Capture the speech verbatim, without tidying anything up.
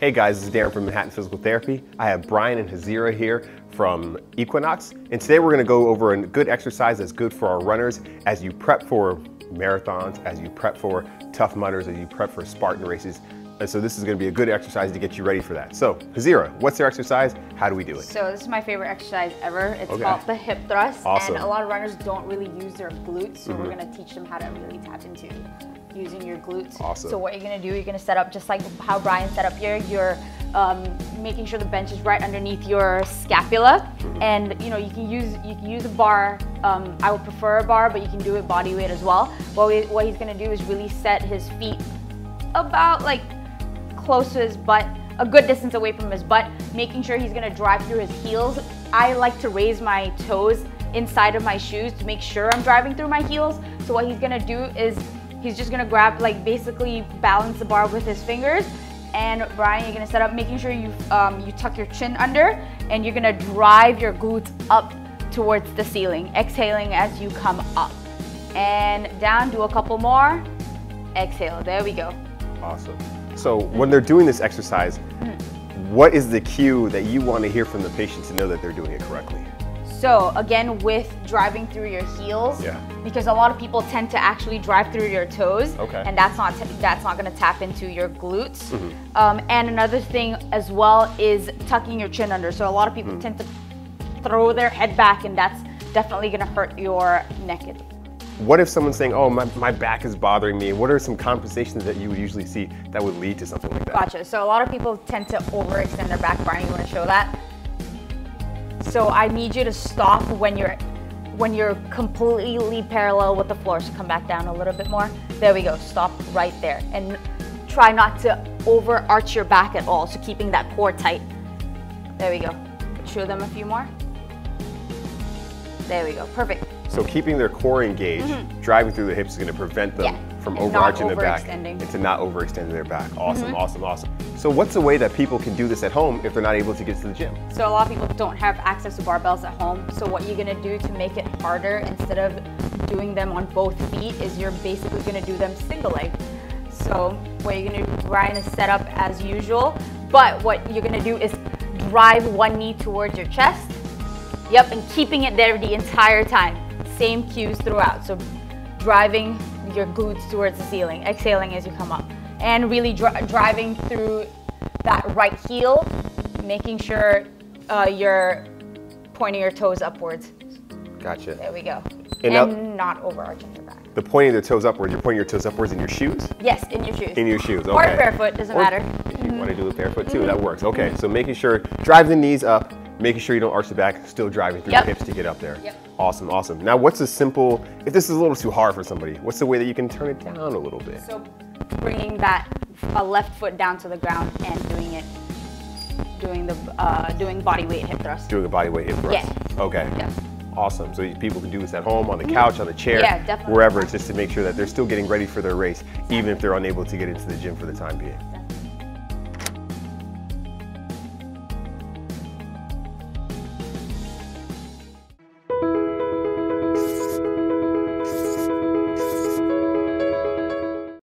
Hey guys, this is Darren from Manhattan Physical Therapy. I have Brian and Hazira here from Equinox, and today we're gonna go over a good exercise that's good for our runners as you prep for marathons, as you prep for Tough Mudders, as you prep for Spartan races. And so this is gonna be a good exercise to get you ready for that. So, Hazira, what's our exercise? How do we do it? So this is my favorite exercise ever. It's okay. Called the hip thrust. Awesome. And a lot of runners don't really use their glutes, so mm-hmm. we're gonna teach them how to really tap into using your glutes. Awesome. So what you're gonna do, you're gonna set up just like how Brian set up here. You're um, making sure the bench is right underneath your scapula, mm-hmm. and you know you can use you can use a bar. Um, I would prefer a bar, but you can do it body weight as well. What we, what he's gonna do is really set his feet about like close to his butt, a good distance away from his butt, making sure he's gonna drive through his heels. I like to raise my toes inside of my shoes to make sure I'm driving through my heels. So what he's gonna do is he's just gonna grab, like basically balance the bar with his fingers. And Brian, you're gonna set up, making sure you um, you tuck your chin under, and you're gonna drive your glutes up towards the ceiling, exhaling as you come up. And down, do a couple more, exhale, there we go. Awesome. So when they're doing this exercise, what is the cue that you wanna hear from the patient to know that they're doing it correctly? So again, with driving through your heels, yeah. because a lot of people tend to actually drive through your toes, okay. and that's not that's not going to tap into your glutes. Mm-hmm. um, and another thing as well is tucking your chin under. So a lot of people mm-hmm. tend to throw their head back, and that's definitely going to hurt your neck. What if someone's saying, oh, my, my back is bothering me? What are some compensations that you would usually see that would lead to something like that? Gotcha. So a lot of people tend to overextend their back. Brian, you want to show that? So I need you to stop when you're when you're completely parallel with the floor. So come back down a little bit more. There we go. Stop right there. And try not to overarch your back at all. So keeping that core tight. There we go. Show them a few more. There we go. Perfect. So keeping their core engaged, mm-hmm. driving through the hips is going to prevent them yeah. from and overarching their back and to not overextending their back. Awesome, mm-hmm. awesome, awesome. So what's a way that people can do this at home if they're not able to get to the gym? So a lot of people don't have access to barbells at home. So what you're going to do to make it harder, instead of doing them on both feet, is you're basically going to do them single leg. So what you're going to do, Brian, is set up as usual. But what you're going to do is drive one knee towards your chest. Yep, and keeping it there the entire time. Same cues throughout, so driving your glutes towards the ceiling, exhaling as you come up, and really dri driving through that right heel, making sure uh, you're pointing your toes upwards. Gotcha. There we go. And, and not overarching your back. The pointing the toes upwards, you're pointing your toes upwards in your shoes? Yes, in your shoes. In your shoes, okay. Or barefoot, doesn't or, matter. If you mm-hmm. want to do it barefoot too, mm-hmm. that works. Okay, mm-hmm. so making sure, drive the knees up, making sure you don't arch the back, still driving through yep. the hips to get up there. Yep. Awesome, awesome. Now what's a simple, if this is a little too hard for somebody, what's the way that you can turn it down a little bit? So bringing that uh, left foot down to the ground and doing it, doing the uh, doing body weight hip thrust. Doing a body weight hip thrust. Yeah. Okay. Yep. Awesome. So people can do this at home, on the couch, on the chair, yeah, definitely. Wherever, just to make sure that they're still getting ready for their race, even if they're unable to get into the gym for the time being.